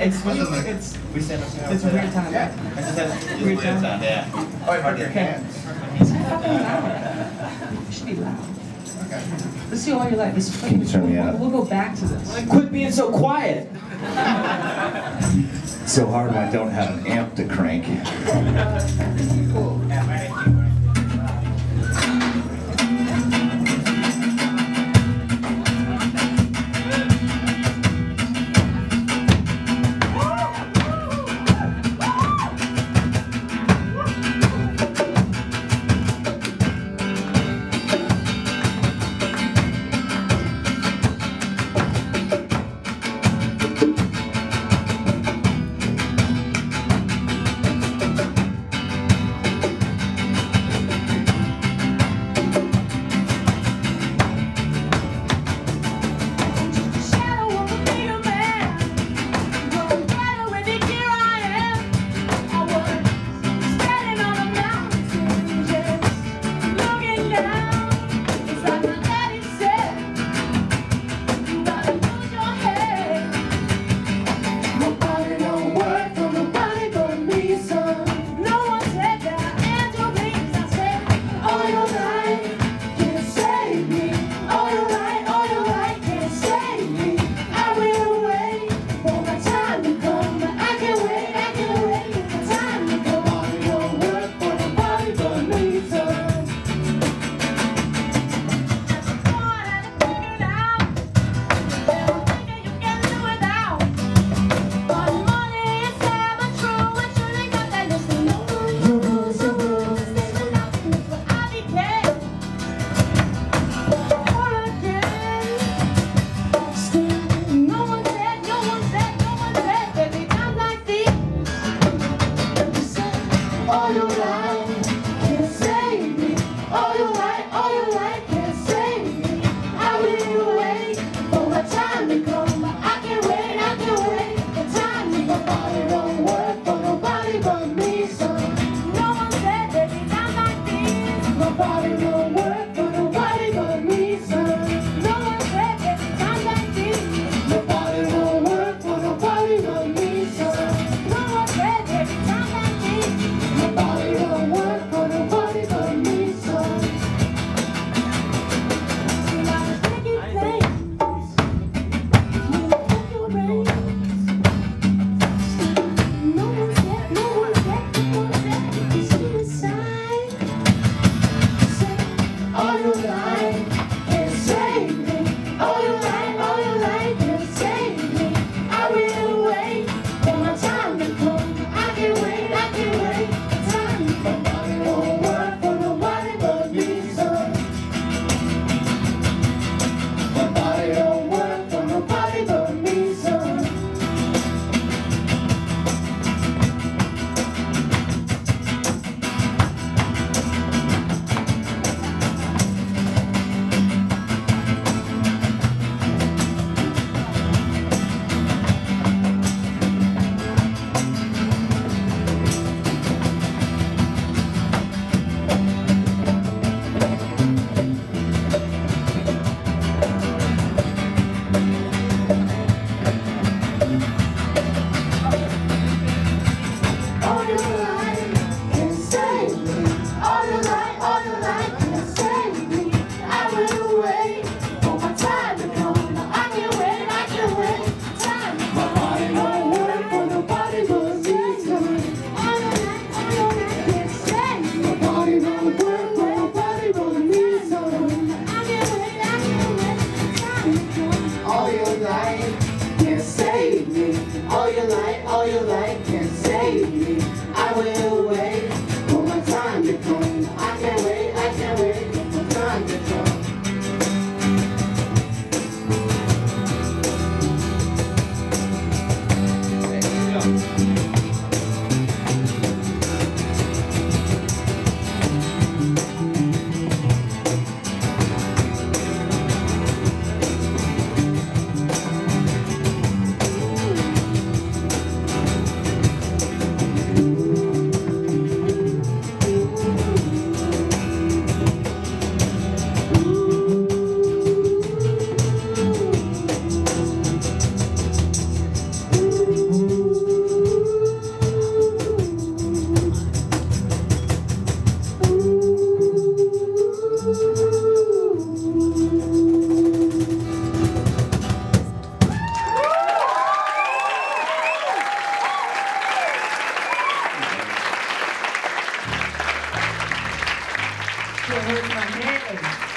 It's a weird time. Yeah. I just have weird time. Yeah. Oh, hard your hands. It's fucking loud. It should be loud. Okay. Let's see all your life. This is we'll go back to this. Like, quit being so quiet. It's so hard when I don't have an amp to crank. Cool. Still hurts my hand.